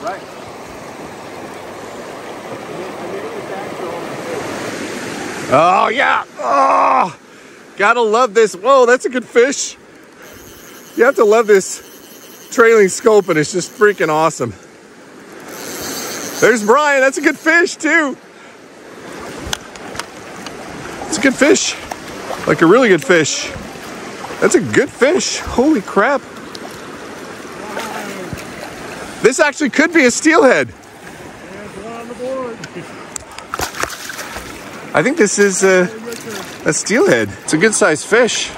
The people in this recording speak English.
Right. Oh, yeah. Oh, gotta love this. Whoa, that's a good fish. You have to love this trailing sculpin. It's just freaking awesome. There's Brian. That's a good fish, too. It's a good fish. Like a really good fish. That's a good fish. Holy crap. This actually could be a steelhead. There's one on the board. I think this is a steelhead. It's a good sized fish.